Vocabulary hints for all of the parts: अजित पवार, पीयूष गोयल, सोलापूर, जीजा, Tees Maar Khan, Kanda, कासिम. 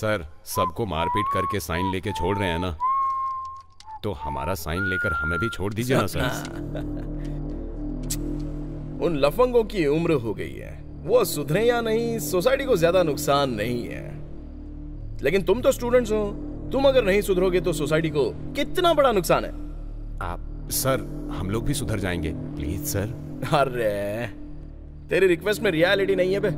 Sir सबको मारपीट करके साइन लेके छोड़ रहे हैं ना, तो हमारा साइन लेकर हमें भी छोड़ दीजिए ना सर। उन लफंगों की उम्र हो गई है, वो सुधरे या नहीं सोसाइटी को ज्यादा नुकसान नहीं है, लेकिन तुम तो स्टूडेंट्स हो, तुम अगर नहीं सुधरोगे तो सोसाइटी को कितना बड़ा नुकसान है। आप सर हम लोग भी सुधर जाएंगे प्लीज सर। अरे तेरी रिक्वेस्ट में रियलिटी नहीं है बे।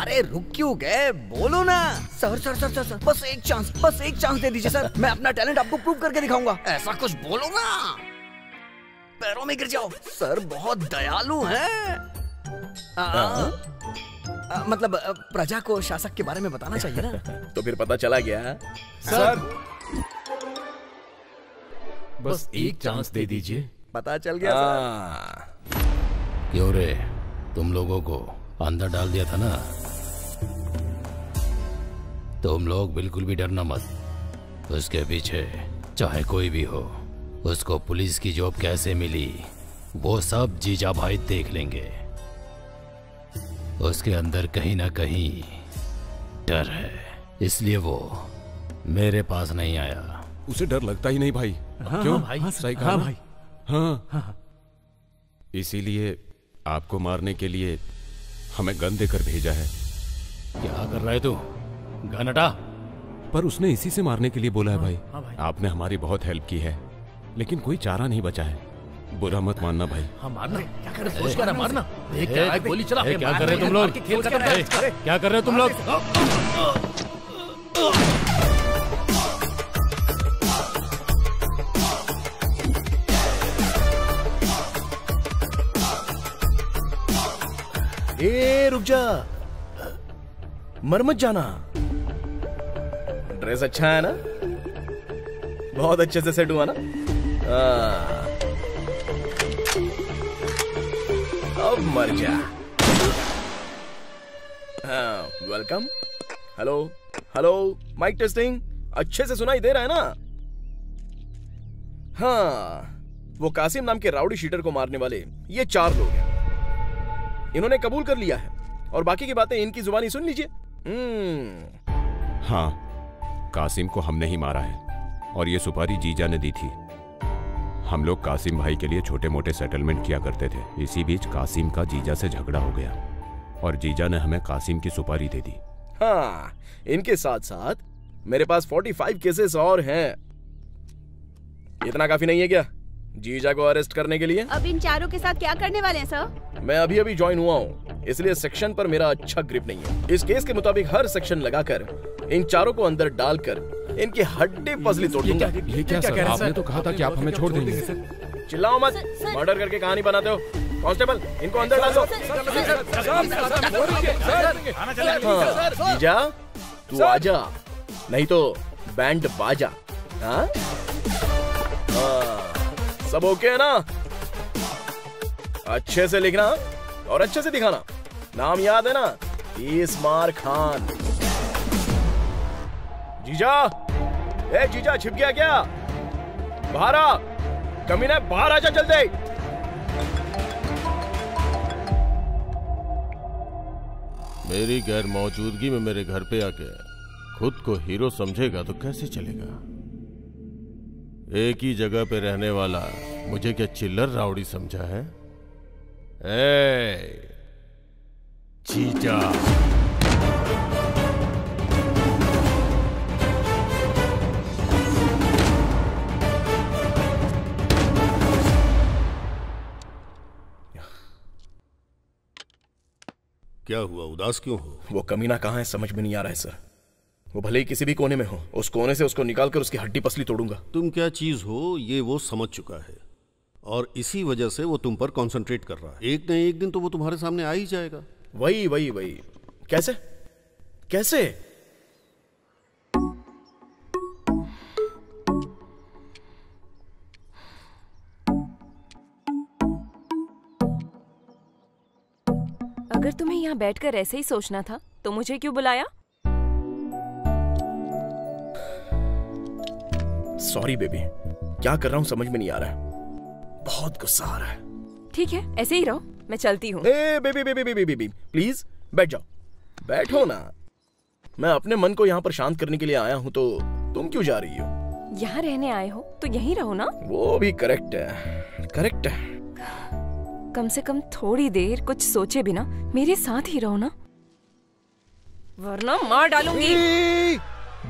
अरे रुक क्यों गए, बोलो ना। Sir sir sir sir, sir बस एक चांस दे दीजिए सर, मैं अपना टैलेंट आपको प्रूव करके दिखाऊंगा। ऐसा कुछ बोलो ना, पैरों में गिर जाओ। सर बहुत दयालु हैं। मतलब प्रजा को शासक के बारे में बताना चाहिए ना। तो फिर पता चला गया सर, बस एक चांस दे दीजिए। पता चल गया सर। क्यों रे, तुम लोगों को अंदर डाल दिया था ना, तुम लोग बिल्कुल भी डरना मत। उसके पीछे चाहे कोई भी हो, उसको पुलिस की जॉब कैसे मिली वो सब जीजा भाई देख लेंगे। उसके अंदर कहीं ना कहीं डर है, इसलिए वो मेरे पास नहीं आया। उसे डर लगता ही नहीं भाई। हाँ, क्यों भाई? हाँ, सही कहा भाई। हाँ, हाँ। इसीलिए आपको मारने के लिए हमें गन देकर भेजा है। क्या कर रहा है तू, गन हटा। पर उसने इसी से मारने के लिए बोला है भाई। हाँ भाई, आपने हमारी बहुत हेल्प की है, लेकिन कोई चारा नहीं बचा है। बुरा मत मानना भाई। हाँ मारना, क्या कर रहे हो? सोच कर मारना। क्या गोली चला, क्या कर रहे हो तुम लोग? क्या कर रहे हो तुम लोग? ए रुक जा, मर मत जाना। ड्रेस अच्छा है ना, बहुत अच्छे से सेट हुआ ना। अब मर जा। Welcome. Hello hello, mike testing. अच्छे से सुनाई दे रहा है ना? हाँ, वो कासिम नाम के राउडी शीटर को मारने वाले ये चार लोग हैं, इन्होंने कबूल कर लिया है, और बाकी की बातें इनकी जुबानी सुन लीजिए। हाँ, कासिम को हमने ही मारा है, और ये सुपारी जीजा ने दी थी। हम लोग कासिम भाई के लिए छोटे मोटे सेटलमेंट किया करते थे। इसी बीच कासिम का जीजा से झगड़ा हो गया, और जीजा ने हमें कासिम की सुपारी दे दी। हाँ, इनके साथ साथ मेरे पास 45 केसेस और हैं। इतना काफी नहीं है क्या जीजा को अरेस्ट करने के लिए? अब इन चारों के साथ क्या करने वाले हैं सर? मैं अभी अभी ज्वाइन हुआ हूँ, इसलिए सेक्शन पर मेरा अच्छा ग्रिप नहीं है। इस केस के मुताबिक हर सेक्शन लगाकर इन चारों को अंदर डालकर इनकी हड्डी पसली तोड़ दूंगा। ये क्या सर? आपने तो कहा था कि आप हमें छोड़ देंगे। चिल्लाओ मत, मर्डर करके कहानी बनाते हो। कांस्टेबल इनको अंदर डालो। जीजा तू आजा, नहीं तो बैंड बाजा। सब ओके है ना? अच्छे से लिखना और अच्छे से दिखाना। नाम याद है ना, तीस मार खान। जीजा, ए जीजा छिप गया क्या? बाहर आ, कमीने बाहर आजा जल्दी। मेरी गैर मौजूदगी में मेरे घर पे आके खुद को हीरो समझेगा तो कैसे चलेगा? एक ही जगह पे रहने वाला मुझे क्या चिल्लर राउडी समझा है? ए जीजा, क्या हुआ, उदास क्यों हो? वो कमीना कहाँ है समझ में नहीं आ रहा है सर। वो भले ही किसी भी कोने में हो, उस कोने से उसको निकालकर उसकी हड्डी पसली तोड़ूंगा। तुम क्या चीज हो ये वो समझ चुका है, और इसी वजह से वो तुम पर कंसंट्रेट कर रहा है। एक न एक दिन तो वो तुम्हारे सामने आ ही जाएगा। वही वही वही। कैसे कैसे? अगर तुम्हें यहाँ बैठकर ऐसे ही सोचना था तो मुझे क्यों बुलाया? सॉरी बेबी, क्या कर रहा हूँ समझ में नहीं आ रहा है, बहुत गुस्सा आ रहा है। ठीक है, ऐसे ही रहो, मैं चलती हूँ। ए baby baby baby baby please बैठ जाओ, बैठो ना। मैं अपने मन को यहाँ पर शांत करने के लिए आया हूँ, तो तुम क्यों जा रही हो? यहाँ रहने आए हो तो यहीं रहो ना। वो भी करेक्ट है, करेक्ट है। कम से कम थोड़ी देर कुछ सोचे बिना मेरे साथ ही रहो ना, वरना मार डालूंगी।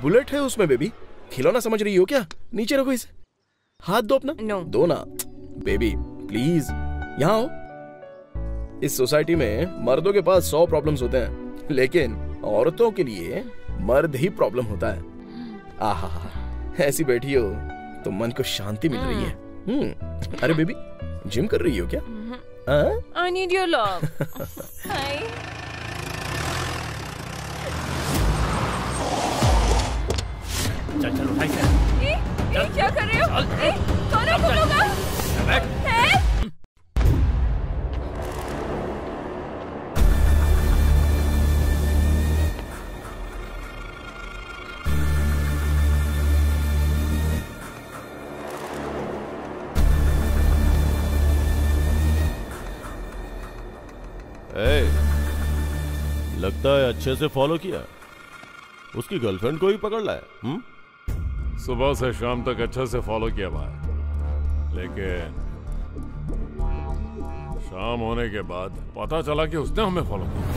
बुलेट है उसमें बेबी, खिलौना समझ रही हो क्या? नीचे रखो इसे, हाथ दो अपना। No. दो ना बेबी प्लीज, यहाँ हो। इस सोसाइटी में मर्दों के पास 100 प्रॉब्लम्स होते हैं, लेकिन औरतों के लिए मर्द ही प्रॉब्लम होता है। आहा, ऐसी बैठी हो तो मन को शांति मिल रही है। अरे बेबी, जिम कर रही हो क्या? I need your love. Hi. चल उठाइए। ये क्या कर रहे हो? कौन है तुम लोग? लगता है अच्छे से फॉलो किया, उसकी गर्लफ्रेंड को ही पकड़ लाया। सुबह से शाम तक अच्छे से फॉलो किया भाई, लेकिन शाम होने के बाद पता चला कि उसने हमें फॉलो किया।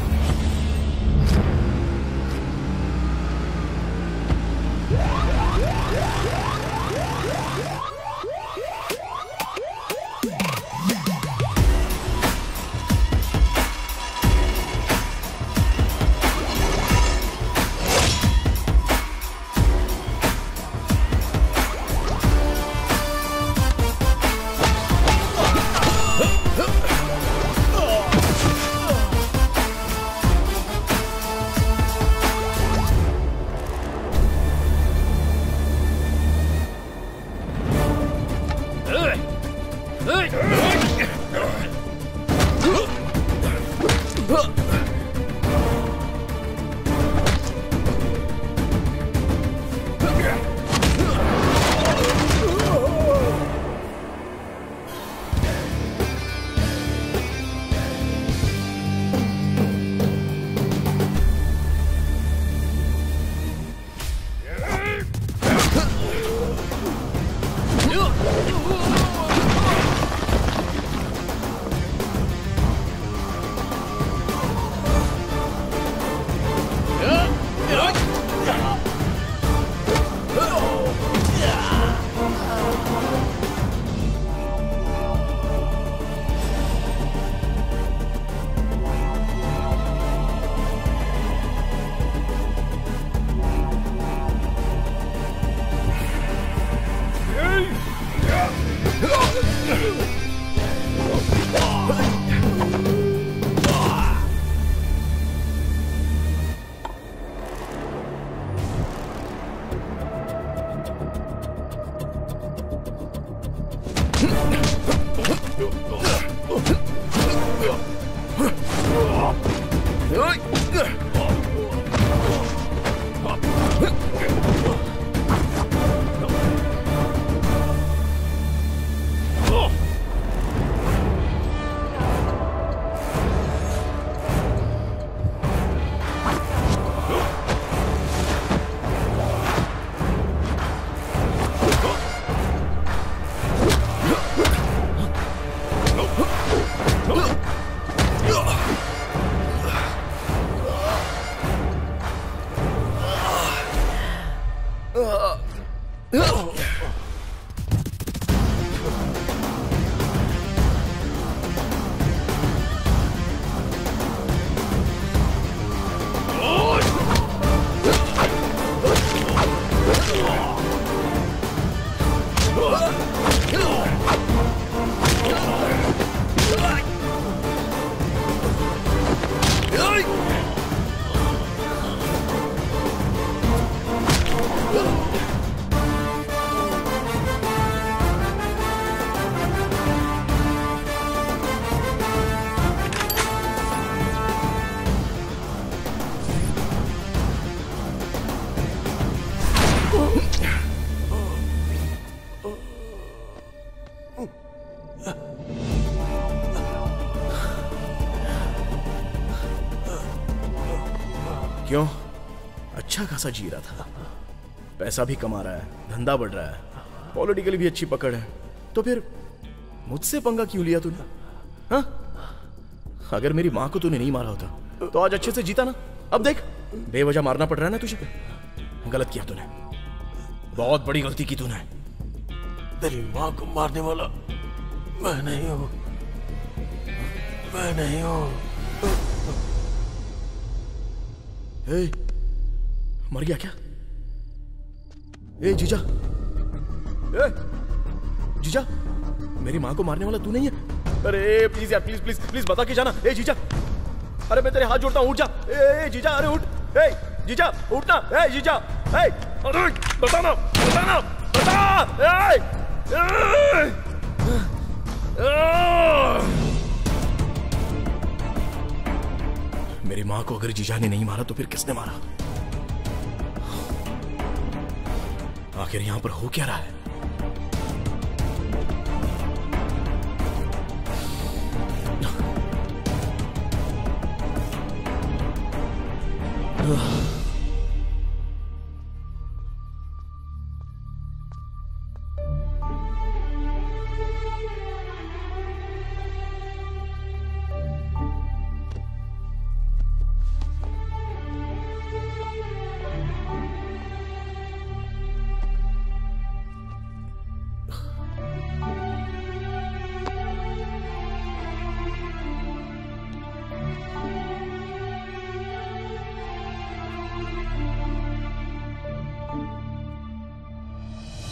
अच्छा खासा जी रहा था, पैसा भी कमा रहा है, धंधा बढ़ रहा है, पॉलिटिकली भी अच्छी पकड़ है, तो फिर मुझसे पंगा क्यों लिया तूने? हाँ, अगर मेरी माँ को तूने नहीं मारा होता तो आज अच्छे से जीता ना। अब देख, बेवजह मारना पड़ रहा है ना तुझे। गलत किया तूने, बहुत बड़ी गलती की तूने। तेरी माँ को मारने वाला मैं नहीं हूँ, मैं नहीं हूँ। मर गया क्या? ए जीजा, ए जीजा, मेरी माँ को मारने वाला तू नहीं है? अरे प्लीज यार, प्लीज प्लीज प्लीज बता के जाना। ए जीजा, अरे मैं तेरे हाथ जोड़ता हूँ, उठ जा। ए जीजा, अरे उठ। ए जीजा, उठना। ए जीजा, ए अरे बताना, बताना, बता। मेरी माँ को अगर जीजा ने नहीं मारा तो फिर किसने मारा? आखिर यहां पर हो क्या रहा है?